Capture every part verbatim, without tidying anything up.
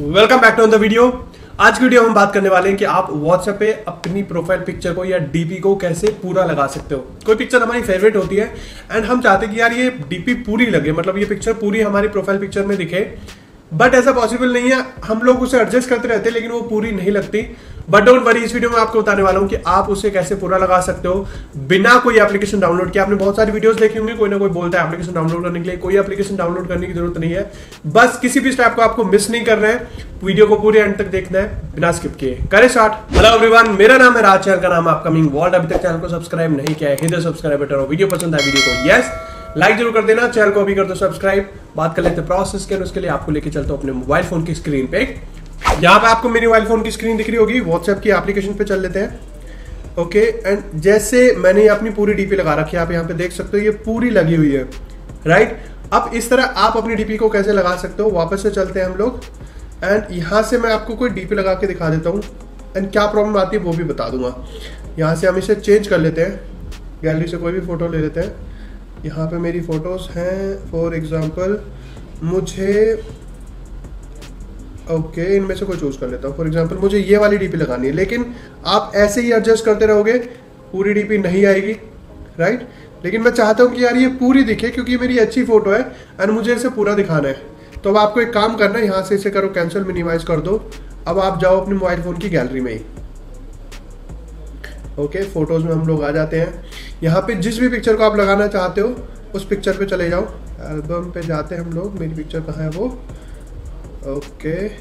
Welcome back to the video. आज की video हम बात करने वाले हैं कि आप WhatsApp पे अपनी प्रोफाइल पिक्चर को या डीपी को कैसे पूरा लगा सकते हो। कोई पिक्चर हमारी फेवरेट होती है एंड हम चाहते हैं कि यार ये डीपी पूरी लगे, मतलब ये पिक्चर पूरी हमारी प्रोफाइल पिक्चर में दिखे, बट ऐसा पॉसिबल नहीं है। हम लोग उसे एडजस्ट करते रहते हैं लेकिन वो पूरी नहीं लगती। बट डोंट वरी, इस वीडियो में आपको बताने वाला हूँ कि आप उसे कैसे पूरा लगा सकते हो बिना कोई एप्लीकेशन डाउनलोड किया। आपने बहुत सारी वीडियोस देखी होंगी, कोई ना कोई बोलता है एप्लीकेशन डाउनलोड करने के लिए। कोई एप्लीकेशन डाउनलोड करने की जरूरत नहीं है, बस किसी भी स्टेप को आपको मिस नहीं करना है, वीडियो को पूरे एंड तक देखना है बिना स्किप किए। करें स्टार्ट। हेलो एवरीवन, मेरा नाम है राज, चैनल का नाम अपकमिंग वर्ल्ड। अभी तक चैनल को सब्सक्राइब नहीं किया है, hit the subscribe button. Video पसंद आए वीडियो को यस लाइक जरूर कर देना, चैनल को अभी कर दो सब्सक्राइब। बात कर लेते हैं प्रोसेस के, उसके लिए आपको लेके चलता हूँ अपने मोबाइल फोन की स्क्रीन पे। यहाँ पे आपको मेरे मोबाइल फोन की स्क्रीन दिख रही होगी, व्हाट्सएप की एप्लीकेशन पे चल लेते हैं। ओके, एंड जैसे मैंने अपनी पूरी डीपी लगा रखी है, आप यहाँ पे देख सकते हो ये पूरी लगी हुई है, राइट। अब इस तरह आप अपनी डीपी को कैसे लगा सकते हो, वापस से चलते हैं हम लोग। एंड यहाँ से मैं आपको कोई डीपी लगा के दिखा देता हूँ एंड क्या प्रॉब्लम आती है वो भी बता दूंगा। यहाँ से हम इसे चेंज कर लेते हैं, गैलरी से कोई भी फोटो ले लेते हैं। यहाँ पर मेरी फोटोज़ हैं, फॉर एग्जाम्पल मुझे ओके okay, इनमें से कोई चूज़ कर लेता हूँ। फॉर एग्जांपल मुझे ये वाली डीपी लगानी है, लेकिन आप ऐसे ही एडजस्ट करते रहोगे पूरी डीपी नहीं आएगी, राइट right? लेकिन मैं चाहता हूँ कि यार ये पूरी दिखे क्योंकि मेरी अच्छी फोटो है और मुझे इसे पूरा दिखाना है। तो अब आपको एक काम करना है, यहाँ से इसे करो कैंसिल, मिनिमाइज कर दो। अब आप जाओ अपने मोबाइल फ़ोन की गैलरी में ही। ओके okay, फोटोज़ में हम लोग आ जाते हैं। यहाँ पर जिस भी पिक्चर को आप लगाना चाहते हो उस पिक्चर पर चले जाओ। एल्बम पर जाते हैं हम लोग, मेरी पिक्चर कहाँ है वो। Okay okay.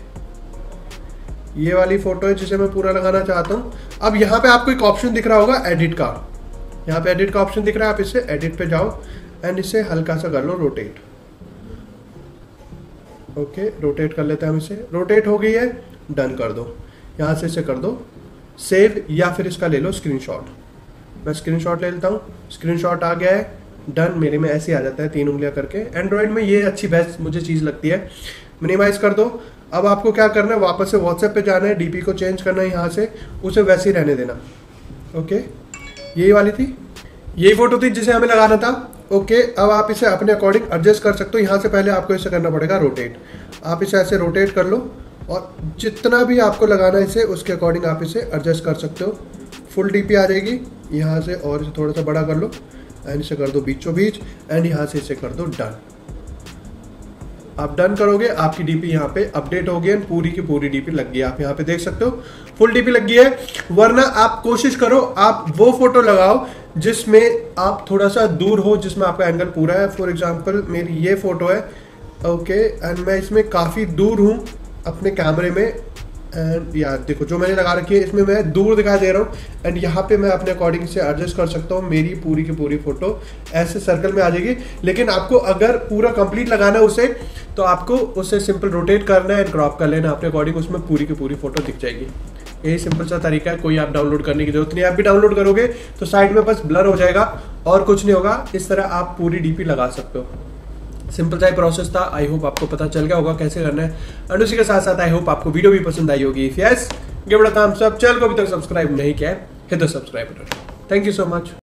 ये वाली फोटो है जिसे मैं पूरा लगाना चाहता हूँ। अब यहाँ पे आपको एक ऑप्शन दिख रहा होगा एडिट का, यहाँ पे एडिट का ऑप्शन दिख रहा है। आप इसे एडिट पे जाओ एंड इसे हल्का सा कर लो रोटेट। ओके okay, रोटेट कर लेते हैं हम इसे। रोटेट हो गई है, डन कर दो। यहाँ से इसे कर दो सेव, या फिर इसका ले लो स्क्रीनशॉट। मैं स्क्रीनशॉट ले लेता हूँ, स्क्रीनशॉट आ गया है, डन। मेरे में ऐसे ही आ जाता है तीन उंगलियाँ करके। एंड्रॉयड में ये अच्छी बेस्ट मुझे चीज़ लगती है। मिनिमाइज कर दो। अब आपको क्या करना है, वापस से व्हाट्सएप पे जाना है, डीपी को चेंज करना है यहाँ से, उसे वैसे ही रहने देना। ओके, यही वाली थी, यही फोटो थी जिसे हमें लगाना था। ओके, अब आप इसे अपने अकॉर्डिंग एडजस्ट कर सकते हो। यहाँ से पहले आपको इसे करना पड़ेगा रोटेट। आप इसे ऐसे रोटेट कर लो और जितना भी आपको लगाना है इसे उसके अकॉर्डिंग आप इसे एडजस्ट कर सकते हो। फुल डीपी आ जाएगी। यहाँ से और इसे थोड़ा सा बड़ा कर लो एंड इसे कर दो बीचों बीच एंड यहाँ से इसे कर दो डन। आप डन करोगे, आपकी डीपी यहाँ पे अपडेट होगी एंड पूरी की पूरी डीपी लग गई। आप यहाँ पे देख सकते हो फुल डीपी लग गई है। वरना आप कोशिश करो आप वो फोटो लगाओ जिसमें आप थोड़ा सा दूर हो, जिसमें आपका एंगल पूरा है। फॉर एग्जांपल मेरी ये फोटो है, ओके, एंड मैं इसमें काफ़ी दूर हूँ अपने कैमरे में। एंड यार देखो जो मैंने लगा रखी है इसमें मैं दूर दिखाई दे रहा हूँ एंड यहाँ पे मैं अपने अकॉर्डिंग से एडजस्ट कर सकता हूँ। मेरी पूरी की पूरी फोटो ऐसे सर्कल में आ जाएगी। लेकिन आपको अगर पूरा कंप्लीट लगाना है उसे, तो आपको उसे सिंपल रोटेट करना है एंड क्रॉप कर लेना अपने अकॉर्डिंग, उसमें पूरी की पूरी फोटो दिख जाएगी। यही सिंपल सा तरीका है, कोई आप डाउनलोड करने की जरूरत नहीं है। आप भी डाउनलोड करोगे तो साइड में बस ब्लर हो जाएगा और कुछ नहीं होगा। इस तरह आप पूरी डीपी लगा सकते हो। सिंपल सा ही प्रोसेस था। आई होप आपको पता चल गया होगा कैसे करना है एंड उसी के साथ साथ आई होप आपको वीडियो भी पसंद आई होगी। If yes, give it a thumbs up. Channel को अभी तक सब्सक्राइब नहीं किया है hit the subscribe button. Thank you so much.